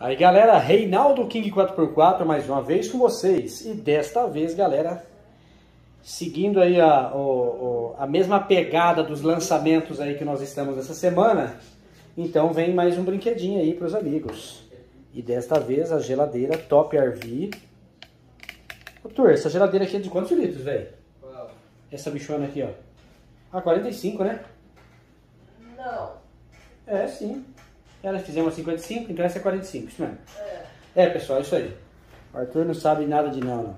Aí galera, Reinaldo King 4x4 mais uma vez com vocês. E desta vez galera, seguindo aí a mesma pegada dos lançamentos aí que nós estamos essa semana. Então vem mais um brinquedinho aí para os amigos. E desta vez a geladeira Top RV. Doutor, essa geladeira aqui é de quantos litros, velho? Essa bichona aqui, ó. Ah, 45, né? Não. É, sim. Elas fizeram uma 55, então essa é 45, isso mesmo. É, pessoal, é isso aí. O Arthur não sabe nada de não.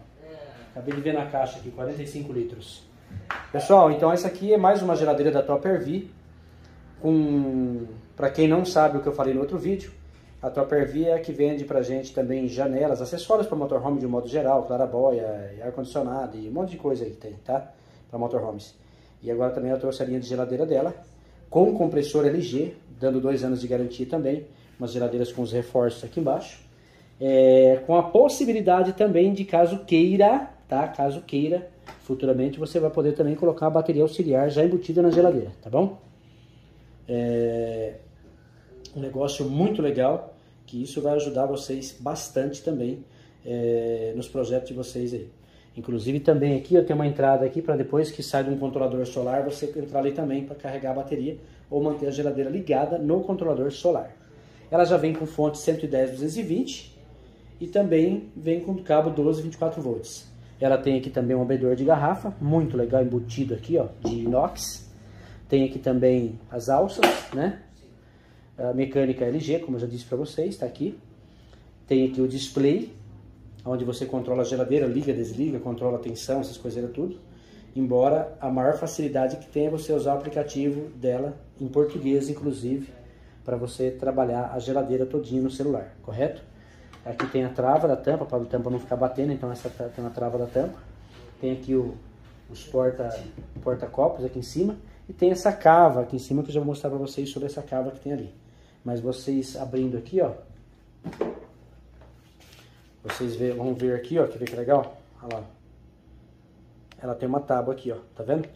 Acabei de ver na caixa aqui, 45 litros. Pessoal, então essa aqui é mais uma geladeira da Top RV. Pra quem não sabe o que eu falei no outro vídeo, a Top RV é a que vende pra gente também janelas, acessórios para motorhome de um modo geral, clarabóia, ar-condicionado e um monte de coisa aí que tem, tá? Para motorhomes. E agora também eu trouxe a linha de geladeira dela, com compressor LG, dando 2 anos de garantia também, umas geladeiras com os reforços aqui embaixo, com a possibilidade também de caso queira, tá? Caso queira, futuramente você vai poder também colocar a bateria auxiliar já embutida na geladeira, tá bom? É um negócio muito legal, que isso vai ajudar vocês bastante também nos projetos de vocês aí. Inclusive também aqui eu tenho uma entrada aqui para depois que sai de um controlador solar você entrar ali também para carregar a bateria ou manter a geladeira ligada no controlador solar. Ela já vem com fonte 110/220 e também vem com cabo 12/24 volts. Ela tem aqui também um abridor de garrafa, muito legal, embutido aqui, ó, de inox. Tem aqui também as alças, né? A mecânica LG, como eu já disse para vocês, está aqui. Tem aqui o display, onde você controla a geladeira, liga, desliga, controla a tensão, essas coisas tudo. Embora a maior facilidade que tem é você usar o aplicativo dela, em português inclusive, para você trabalhar a geladeira todinha no celular, correto? Aqui tem a trava da tampa, para a tampa não ficar batendo, então essa tem a trava da tampa. Tem aqui os porta-copos aqui em cima e tem essa cava aqui em cima que eu já vou mostrar para vocês sobre essa cava que tem ali. Mas vocês abrindo aqui, ó, vocês vão ver aqui, ó, quer ver que legal? Olha lá. Ela tem uma tábua aqui, ó, tá vendo?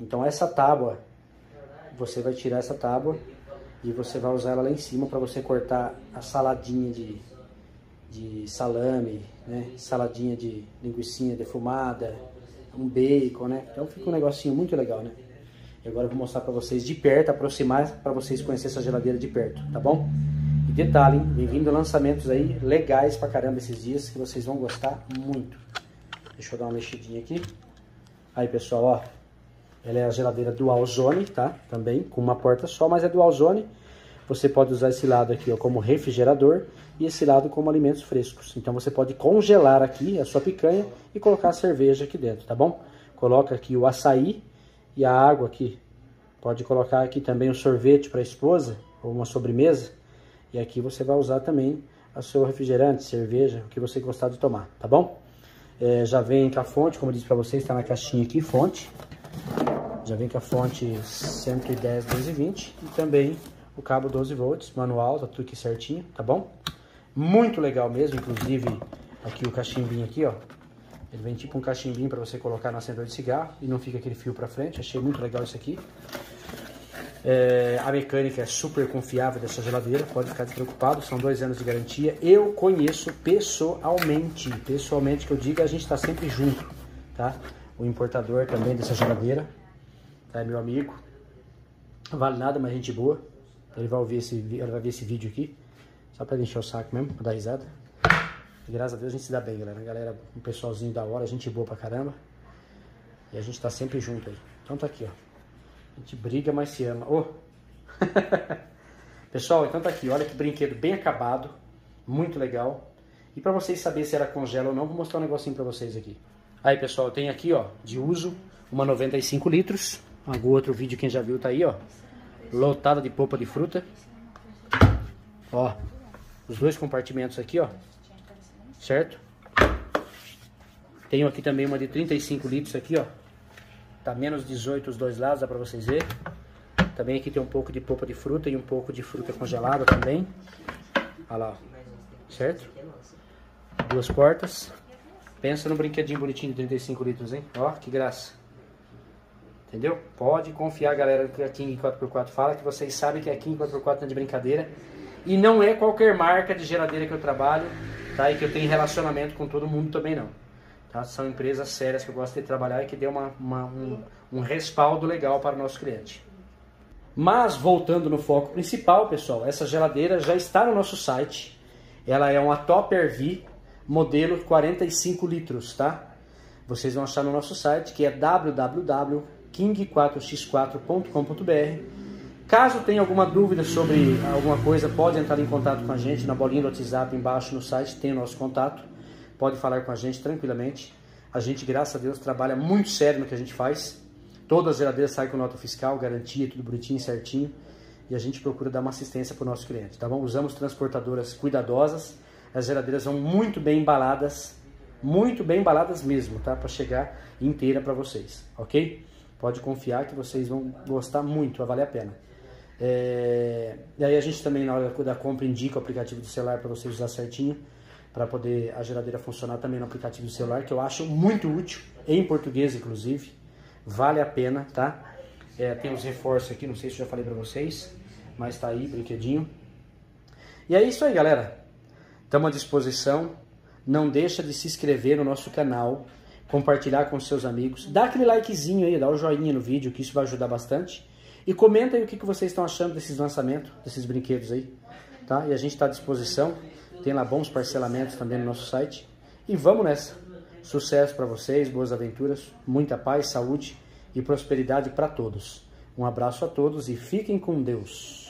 Então essa tábua, você vai tirar essa tábua e você vai usar ela lá em cima para você cortar a saladinha de salame, né? Saladinha de linguiça defumada, um bacon, né? Então fica um negocinho muito legal, né? E agora eu vou mostrar para vocês de perto, aproximar para vocês conhecer essa geladeira de perto, tá bom? E detalhe, hein? Vem vindo lançamentos aí legais pra caramba esses dias, que vocês vão gostar muito. Deixa eu dar uma mexidinha aqui. Aí, pessoal, ó. Ela é a geladeira Dual Zone, tá? Também, com uma porta só, mas é Dual Zone. Você pode usar esse lado aqui, ó, como refrigerador e esse lado como alimentos frescos. Então, você pode congelar aqui a sua picanha e colocar a cerveja aqui dentro, tá bom? Coloca aqui o açaí e a água aqui. Pode colocar aqui também um sorvete pra esposa ou uma sobremesa. E aqui você vai usar também o seu refrigerante, cerveja, o que você gostar de tomar, tá bom? Já vem com a fonte, como eu disse pra vocês, tá na caixinha aqui, fonte. Já vem com a fonte 110/220 e também o cabo 12 volts, manual, tá tudo aqui certinho, tá bom? Muito legal mesmo, inclusive aqui o cachimbinho aqui, ó. Ele vem tipo um cachimbinho pra você colocar no acendedor de cigarro e não fica aquele fio pra frente, achei muito legal isso aqui. A mecânica é super confiável dessa geladeira, pode ficar despreocupado, são 2 anos de garantia. Eu conheço pessoalmente que eu digo, a gente está sempre junto, tá? O importador também dessa geladeira, tá? É meu amigo, não vale nada, mas gente boa. Ele vai ver esse vídeo aqui, só para encher o saco mesmo, pra dar risada. E graças a Deus a gente se dá bem, galera. Galera, um pessoalzinho da hora, gente boa pra caramba. E a gente tá sempre junto aí. Então tá aqui, ó. A gente briga, mas se ama. Oh. Pessoal, então tá aqui. Olha que brinquedo bem acabado. Muito legal. E pra vocês saberem se ela congela ou não, vou mostrar um negocinho pra vocês aqui. Aí, pessoal, eu tenho aqui, ó, de uso, uma 95 litros. Algum outro vídeo, quem já viu, tá aí, ó. Lotada de polpa de fruta. Ó, os 2 compartimentos aqui, ó. Certo? Tenho aqui também uma de 35 litros aqui, ó. Tá menos 18 os 2 lados, dá pra vocês verem. Também aqui tem um pouco de polpa de fruta e um pouco de fruta congelada também. Olha lá, ó. Certo? 2 portas. Pensa num brinquedinho bonitinho de 35 litros, hein? Ó, que graça. Entendeu? Pode confiar, galera, que a King 4x4 fala, que vocês sabem que a King 4x4 não é de brincadeira. E não é qualquer marca de geladeira que eu trabalho, tá? E que eu tenho relacionamento com todo mundo também não, tá? São empresas sérias que eu gosto de trabalhar e que deu um respaldo legal para o nosso cliente. Mas voltando no foco principal, pessoal, essa geladeira já está no nosso site. Ela é uma Top RV, modelo 45 litros, tá? Vocês vão achar no nosso site, que é www.king4x4.com.br. Caso tenha alguma dúvida sobre alguma coisa, pode entrar em contato com a gente. Na bolinha do WhatsApp embaixo no site tem o nosso contato. Pode falar com a gente tranquilamente. A gente, graças a Deus, trabalha muito sério no que a gente faz. Todas as geladeiras saem com nota fiscal, garantia, tudo bonitinho, certinho. E a gente procura dar uma assistência para o nosso cliente, tá bom? Usamos transportadoras cuidadosas. As geladeiras são muito bem embaladas mesmo, tá? Para chegar inteira para vocês, ok? Pode confiar que vocês vão gostar muito, vai valer a pena. E aí a gente também, na hora da compra, indica o aplicativo do celular para vocês usar certinho, para poder a geladeira funcionar também no aplicativo do celular, que eu acho muito útil, em português inclusive, vale a pena, tá? Tem os reforços aqui, não sei se eu já falei para vocês, mas tá aí, brinquedinho. E é isso aí, galera. Estamos à disposição. Não deixa de se inscrever no nosso canal, compartilhar com seus amigos, dá aquele likezinho aí, dá o joinha no vídeo, que isso vai ajudar bastante. E comenta aí o que vocês estão achando desses lançamentos, desses brinquedos aí, tá? E a gente está à disposição, tem lá bons parcelamentos também no nosso site. E vamos nessa! Sucesso para vocês, boas aventuras, muita paz, saúde e prosperidade para todos. Um abraço a todos e fiquem com Deus!